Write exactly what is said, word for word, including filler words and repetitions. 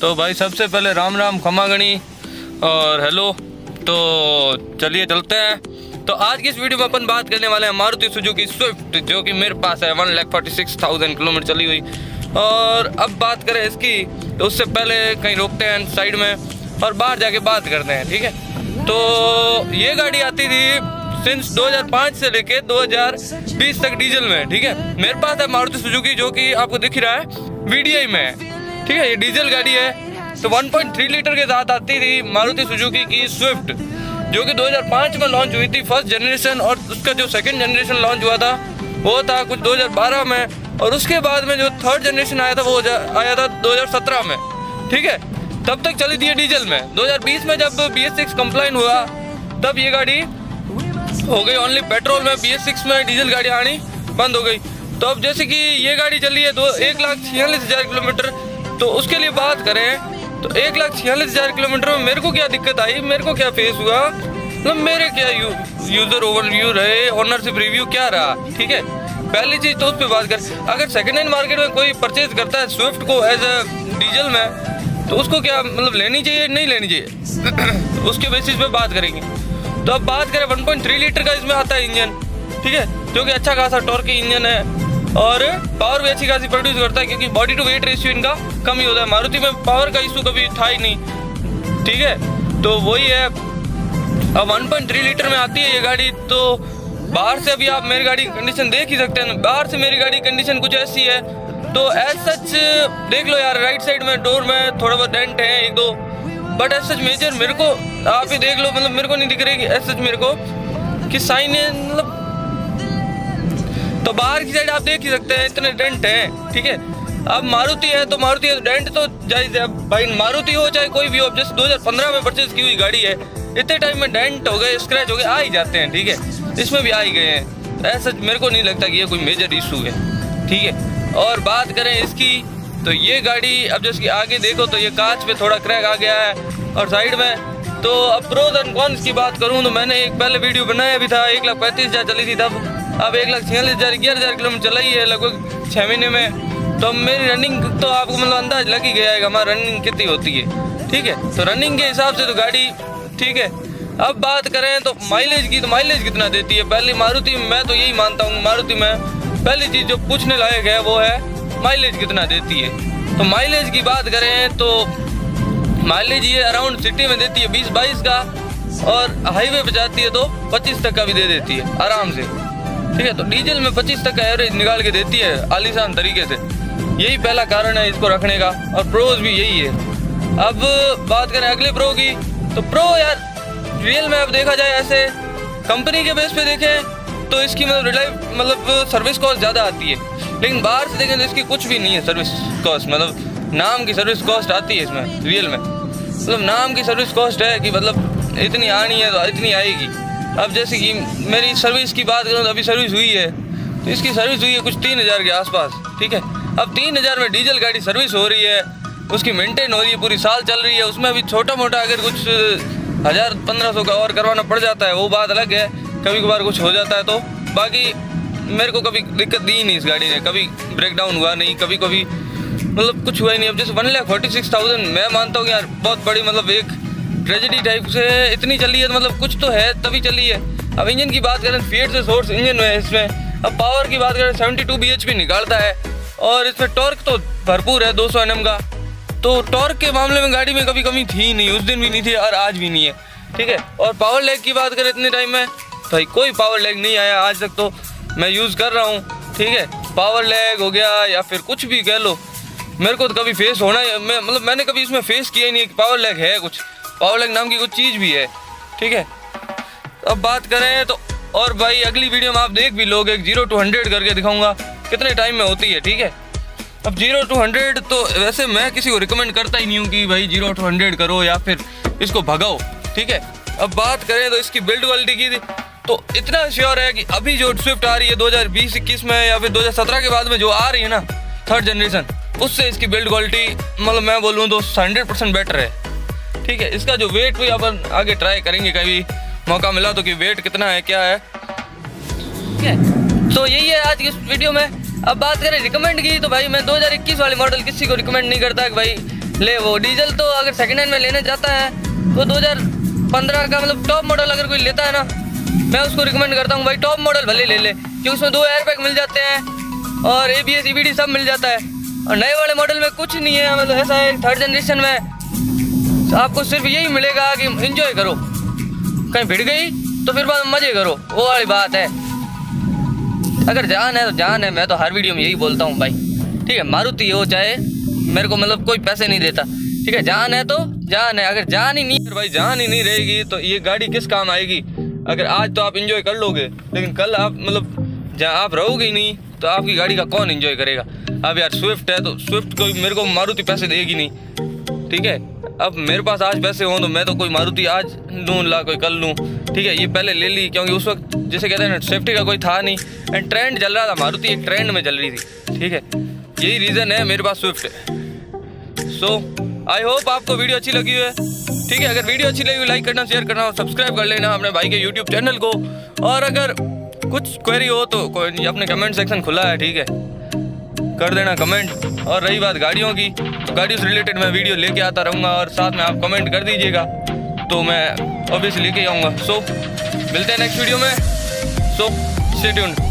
तो भाई सबसे पहले राम राम, खमा गणी और हेलो। तो चलिए चलते हैं। तो आज की इस वीडियो में अपन बात करने वाले हैं मारुति सुजुकी स्विफ्ट, जो कि मेरे पास है। One lakh forty six thousand kilometre चली हुई। और अब बात करें इसकी तो उससे पहले कहीं रोकते हैं साइड में और बाहर जाके बात करते हैं, ठीक है। तो ये गाड़ी आती थी सिंस दो हज़ार पाँच से लेके दो हज़ार बीस तक डीजल में, ठीक है। मेरे पास है मारुति सुजुकी जो कि आपको दिख रहा है वीडीआई में है, ठीक है। ये डीजल गाड़ी है। तो वन पॉइंट थ्री लीटर के साथ आती थी मारुति सुजुकी की स्विफ्ट, जो कि दो हज़ार पाँच में लॉन्च हुई थी फर्स्ट जनरेशन। और उसका जो सेकंड जनरेशन लॉन्च हुआ था वो था कुछ दो हज़ार बारह में। और उसके बाद में जो थर्ड जनरेशन आया था वो आया था दो हज़ार सत्रह में, ठीक है। तब तक चली थी ये डीजल में। दो हज़ार बीस में जब बी एस सिक्स कंप्लाइन हुआ तब ये गाड़ी हो गई ओनली पेट्रोल में। बी एस सिक्स में डीजल गाड़ी आनी बंद हो गई। तो अब जैसे कि ये गाड़ी चली है दो एक लाख छियालीस हज़ार किलोमीटर। तो उसके लिए बात करें तो एक लाख छियालीस हज़ार किलोमीटर में मेरे को क्या दिक्कत आई, मेरे को क्या फेस हुआ, मतलब तो मेरे क्या यू, यूज़र ओवरव्यू रहे, ऑनरशिप रिव्यू क्या रहा, ठीक है। पहली चीज़ तो उस पर बात करें। अगर सेकेंड हैंड मार्केट में कोई परचेज करता है स्विफ्ट को एज अ डीजल में तो उसको क्या मतलब लेनी चाहिए नहीं लेनी चाहिए उसके बेसिस पे बात करेंगे। तो अब बात करें वन पॉइंट थ्री लीटर का इसमें आता है इंजन, ठीक है, जो कि अच्छा खासा टॉर्की इंजन है और पावर भी अच्छी खासी प्रोड्यूस करता है क्योंकि बॉडी टू वेट रेशियो इनका कम ही होता है। मारुति में पावर का इशू कभी था ही नहीं, ठीक है। तो वही है। अब वन पॉइंट थ्री लीटर में आती है ये गाड़ी। तो बाहर से अभी आप मेरी गाड़ी कंडीशन देख ही सकते हैं। बाहर से मेरी गाड़ी कंडीशन कुछ ऐसी है। तो एज सच देख लो यार, राइट साइड में डोर में थोड़ा बहुत डेंट है एक दो, बट एज सच मेजर मेरे को आप ही देख लो, मतलब मेरे को नहीं दिख रही कि एज सच मेरे को कि साइन है, मतलब। तो बाहर की साइड आप देख ही सकते हैं इतने डेंट हैं, ठीक है। अब मारुति है तो मारुति है तो डेंट तो जायज है भाई, मारुति हो चाहे कोई भी हो। जैसे दो हज़ार पंद्रह में परचेज की हुई गाड़ी है, इतने टाइम में डेंट हो गए, स्क्रैच हो गए, आ ही जाते हैं, ठीक है। इसमें भी आ ही गए हैं। एज सच मेरे को नहीं लगता कि ये कोई मेजर इशू है, ठीक है। और बात करें इसकी तो ये गाड़ी अब जैसे कि आगे देखो तो ये कांच पे थोड़ा क्रैक आ गया है और साइड में। तो अब प्रोज एंड कॉन्स की बात करूं तो मैंने एक पहले वीडियो बनाया भी था। एक लाख पैंतीस हज़ार चली थी तब, अब एक लाख छियालीस हज़ार ग्यारह हज़ार किलोमीटर चलाई है लगभग छः महीने में। तो मेरी रनिंग तो आपको मतलब अंदाज लग ही गया है हमारा रनिंग कितनी होती है, ठीक है। तो रनिंग के हिसाब से तो गाड़ी ठीक है। अब बात करें तो माइलेज की, तो माइलेज कितना देती है पहली मारुति में? मैं तो यही मानता हूँ मारुति में पहली चीज़ जो पूछने लायक है वो है माइलेज कितना देती है। तो माइलेज की बात करें तो माइलेज ये अराउंड सिटी में देती है बीस बाईस का, और हाईवे पे जाती है तो पच्चीस तक का भी दे देती है आराम से, ठीक है। तो डीजल में पच्चीस तक का एवरेज निकाल के देती है आलीशान तरीके से। यही पहला कारण है इसको रखने का और प्रोज भी यही है। अब बात करें अगले प्रो की तो प्रो यार रियल में अब देखा जाए ऐसे कंपनी के बेस पे देखें तो इसकी मतलब रिलाय मतलब सर्विस कॉस्ट ज़्यादा आती है, लेकिन बाहर से देखें तो इसकी कुछ भी नहीं है सर्विस कॉस्ट, मतलब नाम की सर्विस कॉस्ट आती है इसमें रियल में, मतलब नाम की सर्विस कॉस्ट है कि मतलब इतनी आनी है तो इतनी आएगी। अब जैसे कि मेरी सर्विस की बात करूँ तो अभी सर्विस हुई है तो इसकी सर्विस हुई है कुछ तीन हज़ार के आसपास, ठीक है। अब तीन हज़ार में डीजल गाड़ी सर्विस हो रही है, उसकी मेंटेन हो रही है, पूरी साल चल रही है। उसमें अभी छोटा मोटा अगर कुछ हज़ार पंद्रह सौ का और करवाना पड़ जाता है वो बात अलग है, कभी कभार कुछ हो जाता है। तो बाकी मेरे को कभी दिक्कत दी नहीं इस गाड़ी ने, कभी ब्रेकडाउन हुआ नहीं, कभी कभी मतलब कुछ हुआ ही नहीं। अब जैसे one lakh forty six thousand मैं मानता हूँ यार बहुत बड़ी मतलब एक ट्रेजेडी टाइप से इतनी चली है, मतलब कुछ तो है तभी चली है। अब इंजन की बात करें फीट से सोर्स इंजन है इसमें। अब पावर की बात करें seventy two B H P निकालता है और इसमें टॉर्क तो भरपूर है दो सौ एन एम का। तो टॉर्क के मामले में गाड़ी में कभी कमी थी नहीं, उस दिन भी नहीं थी और आज भी नहीं है, ठीक है। और पावर लैग की बात करें इतने टाइम में भाई कोई पावर लैग नहीं आया आज तक तो मैं यूज़ कर रहा हूँ, ठीक है। पावर लैग हो गया या फिर कुछ भी कह लो मेरे को तो कभी फेस होना है, मैं मतलब मैंने कभी इसमें फेस किया ही नहीं कि पावर लैग है कुछ, पावर लैग नाम की कुछ चीज़ भी है, ठीक है। अब बात करें तो और भाई अगली वीडियो में आप देख भी लोगे एक जीरो टू हंड्रेड करके दिखाऊंगा कितने टाइम में होती है, ठीक है। अब जीरो टू हंड्रेड तो वैसे मैं किसी को रिकमेंड करता ही नहीं हूँ कि भाई जीरो टू हंड्रेड करो या फिर इसको भगाओ, ठीक है। अब बात करें तो इसकी बिल्ड क्वालिटी की तो इतना श्योर है कि अभी जो स्विफ्ट आ रही है दो हज़ार बीस इक्कीस में या फिर दो हज़ार सत्रह के बाद में जो आ रही है ना थर्ड जनरेशन, उससे इसकी बिल्ड क्वालिटी मतलब मैं बोलूँ तो हंड्रेड परसेंट बेटर है, ठीक है। इसका जो वेट भी अपन आगे ट्राई करेंगे कभी मौका मिला तो कि वेट कितना है क्या है, ठीक है। तो यही है आज की इस वीडियो में। अब बात करें रिकमेंड की तो भाई मैं दो हज़ार इक्कीस वाले मॉडल किसी को रिकमेंड नहीं करता कि भाई ले वो डीजल तो अगर सेकेंड हैंड में लेने जाता है तो दो हज़ार पंद्रह का मतलब टॉप मॉडल अगर कोई लेता है ना, मैं उसको रिकमेंड करता हूँ भाई टॉप मॉडल भले ले ले, क्योंकि उसमें दो एयरबैग मिल जाते हैं और एबीएस ईबीडी सब मिल जाता है। और नए वाले मॉडल में कुछ नहीं है, मतलब ऐसा है थर्ड जनरेशन में आपको सिर्फ यही मिलेगा कि इंजॉय करो, कहीं भिड़ गई तो फिर बाद मजे करो, वो वाली बात है। अगर जान है तो जान है, मैं तो हर वीडियो में यही बोलता हूँ भाई, ठीक है मारुति हो चाहे मेरे को मतलब कोई पैसे नहीं देता, ठीक है जान है तो जान है, अगर जान ही नहीं भाई जान ही नहीं रहेगी तो ये गाड़ी किस काम आएगी। अगर आज तो आप इंजॉय कर लोगे लेकिन कल आप मतलब जहाँ आप रहोगे ही नहीं तो आपकी गाड़ी का कौन इंजॉय करेगा। अब यार स्विफ्ट है तो स्विफ्ट कोई मेरे को मारुति पैसे देगी नहीं, ठीक है अब मेरे पास आज पैसे हों तो मैं तो कोई मारुति आज लूँ ला कोई कल लूँ, ठीक है ये पहले ले ली क्योंकि उस वक्त जैसे कहते हैं ना सेफ्टी का कोई था नहीं एंड ट्रेंड चल रहा था, मारुति एक ट्रेंड में चल रही थी, ठीक है यही रीज़न है मेरे पास स्विफ्ट है। सो आई होप आपको वीडियो अच्छी लगी है, ठीक है अगर वीडियो अच्छी लगी लाइक करना, शेयर करना और सब्सक्राइब कर लेना अपने भाई के यूट्यूब चैनल को। और अगर कुछ क्वेरी हो तो अपने कमेंट सेक्शन खुला है, ठीक है कर देना कमेंट। और रही बात गाड़ियों की तो गाड़ियों से रिलेटेड मैं वीडियो लेके आता रहूँगा और साथ में आप कमेंट कर दीजिएगा तो मैं ऑब्वियसली लेके आऊँगा। सो मिलते हैं नेक्स्ट वीडियो में, सो स्टे ट्यून्ड।